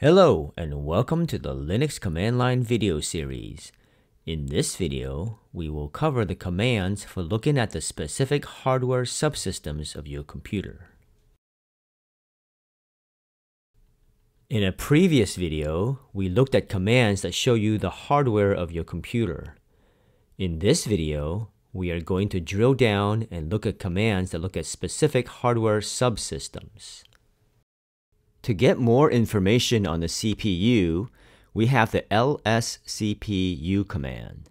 Hello and welcome to the Linux command line video series. In this video, we will cover the commands for looking at the specific hardware subsystems of your computer. In a previous video, we looked at commands that show you the hardware of your computer. In this video, we are going to drill down and look at commands that look at specific hardware subsystems. To get more information on the CPU, we have the lscpu command.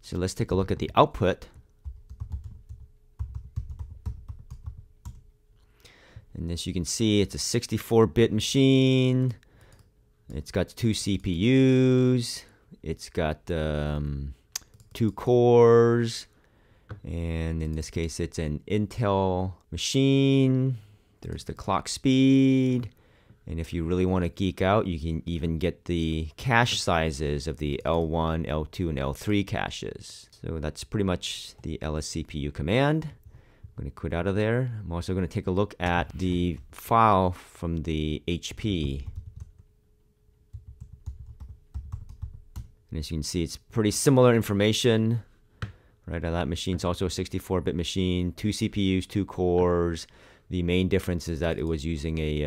So let's take a look at the output. And as you can see, it's a 64-bit machine. It's got two CPUs. It's got two cores. And in this case, it's an Intel machine. There's the clock speed. And if you really want to geek out, you can even get the cache sizes of the L1, L2, and L3 caches. So that's pretty much the lscpu command. I'm going to quit out of there. I'm also going to take a look at the file from the HP. And as you can see, it's pretty similar information. Right, that machine's also a 64-bit machine, two CPUs, two cores. The main difference is that it was using a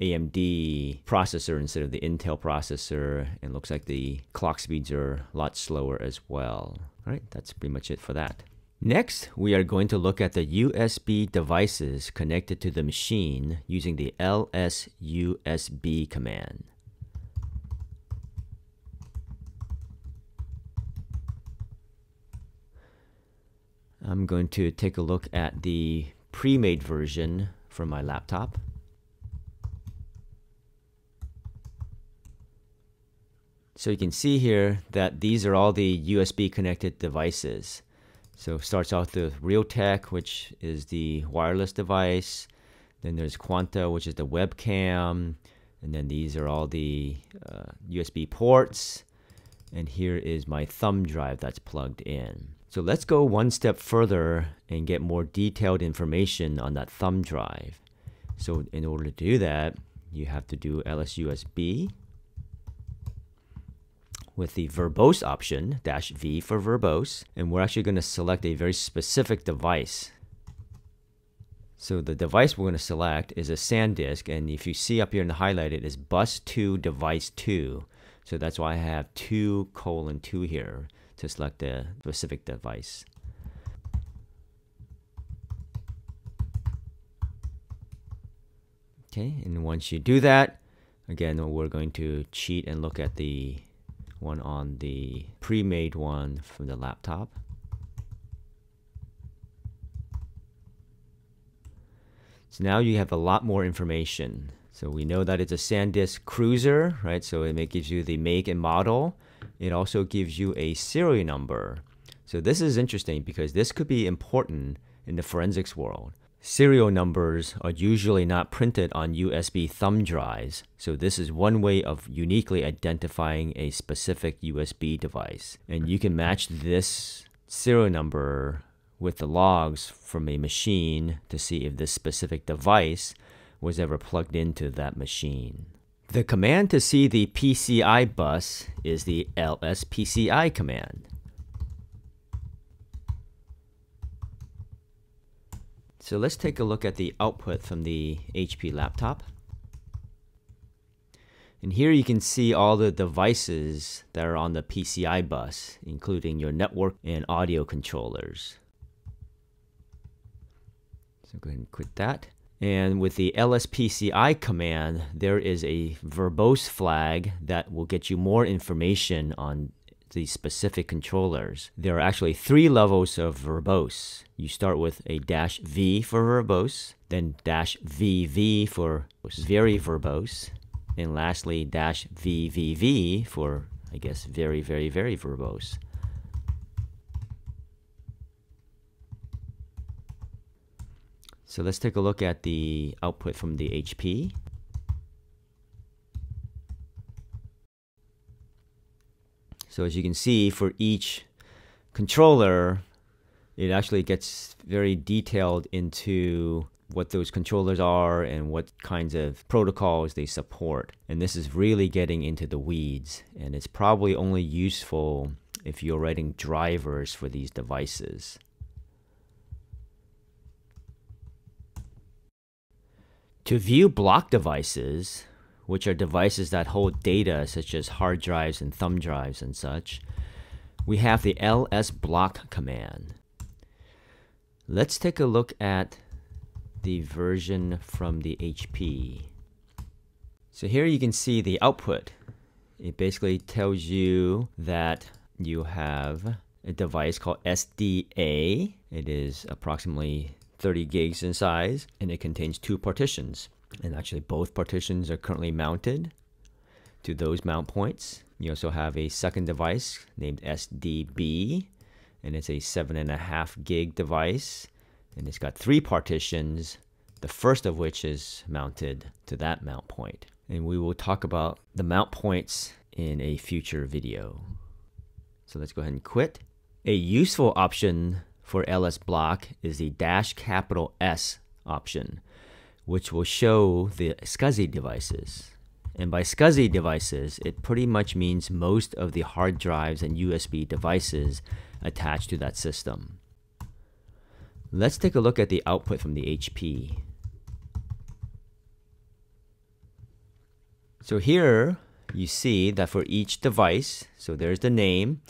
AMD processor instead of the Intel processor, and looks like the clock speeds are a lot slower as well. All right, that's pretty much it for that. Next, we are going to look at the USB devices connected to the machine using the lsusb command. I'm going to take a look at the pre-made version for my laptop. So you can see here that these are all the USB connected devices. So it starts off with Realtek, which is the wireless device. Then there's Quanta, which is the webcam. And then these are all the USB ports. And here is my thumb drive that's plugged in. So let's go one step further and get more detailed information on that thumb drive. So in order to do that, you have to do lsusb with the verbose option, -v for verbose, and we're actually going to select a very specific device. So the device we're going to select is a SanDisk, and if you see up here in the highlighted, is bus 2 device 2. So that's why I have 2:2 here, to select a specific device. Okay, and once you do that, again, we're going to cheat and look at the one on the pre-made one from the laptop. So now you have a lot more information. So we know that it's a SanDisk Cruzer, right? So it gives you the make and model. It also gives you a serial number. So this is interesting because this could be important in the forensics world. Serial numbers are usually not printed on USB thumb drives. So this is one way of uniquely identifying a specific USB device. And you can match this serial number with the logs from a machine to see if this specific device was ever plugged into that machine. The command to see the PCI bus is the lspci command. So let's take a look at the output from the HP laptop. And here you can see all the devices that are on the PCI bus, including your network and audio controllers. So go ahead and quit that. And with the lspci command, there is a verbose flag that will get you more information on the specific controllers. There are actually three levels of verbose. You start with a -v for verbose, then -vv for very verbose, and lastly -vvv for, I guess, very, very, very verbose. So let's take a look at the output from the HP. So as you can see, for each controller, it actually gets very detailed into what those controllers are and what kinds of protocols they support. And this is really getting into the weeds, and it's probably only useful if you're writing drivers for these devices. To view block devices, which are devices that hold data such as hard drives and thumb drives and such, we have the lsblk command. Let's take a look at the version from the HP. So here you can see the output. It basically tells you that you have a device called SDA. It is approximately 30 gigs in size, and it contains two partitions. And actually both partitions are currently mounted to those mount points. You also have a second device named SDB, and it's a 7.5 gig device, and it's got three partitions, the first of which is mounted to that mount point. And we will talk about the mount points in a future video. So let's go ahead and quit. A useful option for lsblk is the -S option, which will show the SCSI devices. And by SCSI devices, it pretty much means most of the hard drives and USB devices attached to that system. Let's take a look at the output from the HP. So here you see that for each device, so there's the name,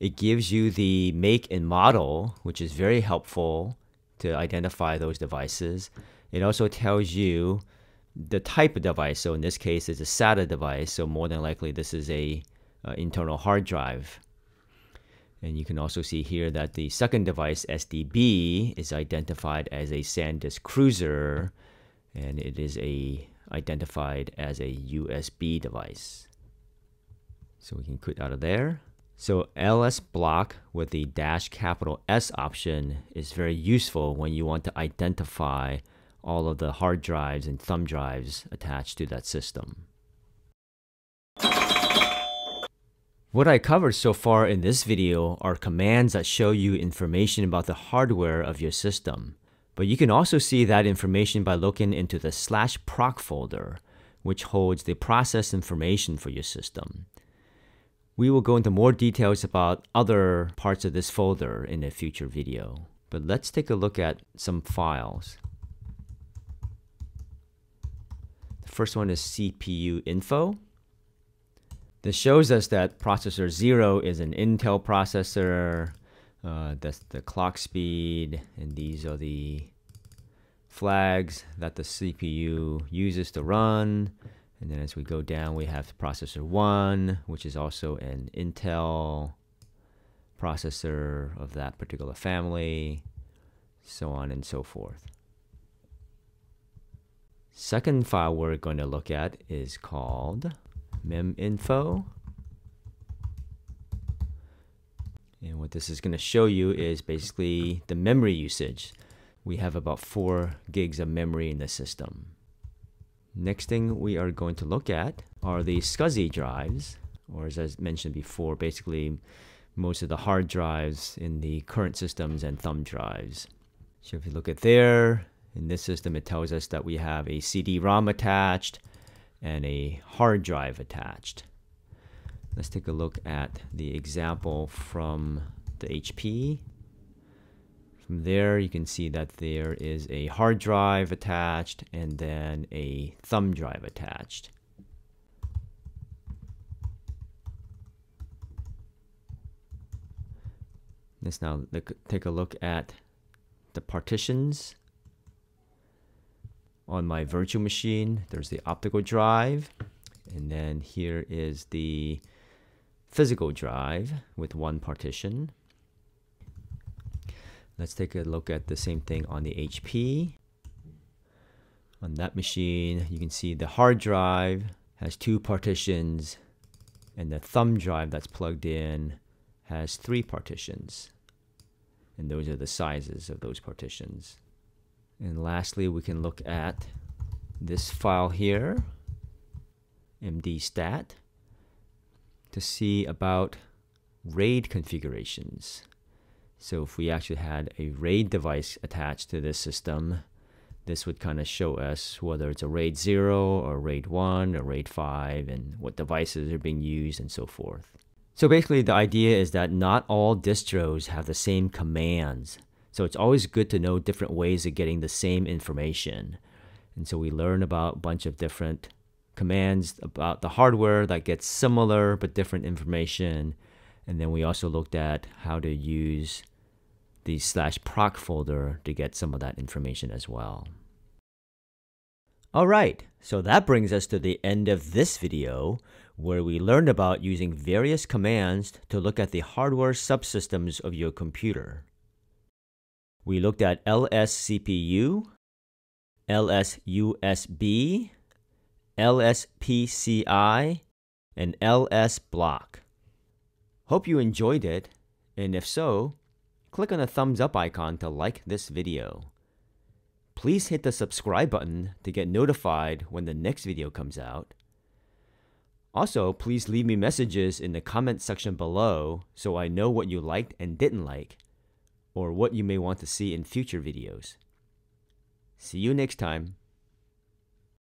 it gives you the make and model, which is very helpful to identify those devices. It also tells you the type of device. So in this case, it's a SATA device, so more than likely this is a internal hard drive. And you can also see here that the second device, SDB, is identified as a SanDisk Cruzer, and it is identified as a USB device. So we can quit out of there. So lsblk with the -S option is very useful when you want to identify all of the hard drives and thumb drives attached to that system. What I covered so far in this video are commands that show you information about the hardware of your system. But you can also see that information by looking into the /proc folder, which holds the process information for your system. We will go into more details about other parts of this folder in a future video. But let's take a look at some files. The first one is CPU info. This shows us that processor 0 is an Intel processor. That's the clock speed, and these are the flags that the CPU uses to run. And then as we go down, we have processor 1, which is also an Intel processor of that particular family, so on and so forth. Second file we're going to look at is called meminfo. And what this is going to show you is basically the memory usage. We have about 4 gigs of memory in the system. Next thing we are going to look at are the SCSI drives, or as I mentioned before, basically most of the hard drives in the current systems and thumb drives. So if you look at there, in this system it tells us that we have a CD-ROM attached and a hard drive attached. Let's take a look at the example from the HP. From there you can see that there is a hard drive attached and then a thumb drive attached. Let's now take a look at the partitions. On my virtual machine, there's the optical drive, and then here is the physical drive with one partition. Let's take a look at the same thing on the HP. On that machine, you can see the hard drive has two partitions, and the thumb drive that's plugged in has three partitions. And those are the sizes of those partitions. And lastly, we can look at this file here, mdstat, to see about RAID configurations. So if we actually had a RAID device attached to this system, this would kind of show us whether it's a RAID 0 or RAID 1 or RAID 5 and what devices are being used and so forth. So basically the idea is that not all distros have the same commands. So it's always good to know different ways of getting the same information. And so we learn about a bunch of different commands about the hardware that gets similar but different information. And then we also looked at how to use the /proc folder to get some of that information as well. All right, so that brings us to the end of this video, where we learned about using various commands to look at the hardware subsystems of your computer. We looked at lscpu, lsusb, lspci, and lsblk. Hope you enjoyed it, and if so, click on the thumbs up icon to like this video. Please hit the subscribe button to get notified when the next video comes out. Also, please leave me messages in the comment section below so I know what you liked and didn't like, or what you may want to see in future videos. See you next time.